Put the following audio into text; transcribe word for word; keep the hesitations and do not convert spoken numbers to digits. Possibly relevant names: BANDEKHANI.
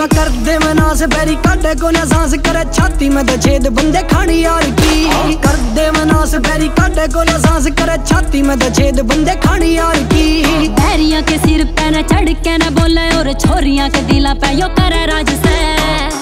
पूरा कर दे मनास बैरी काटे को ना सांस करे छाती में तो छेद बंदे खानी यार की कर दे मनास बैरी काटे को ना सांस करे छाती में तो छेद बंदे खानी यार की बैरियां के सिर पे ना चढ़ के ना बोले और छोरियां के दिला पे यो करे राज से।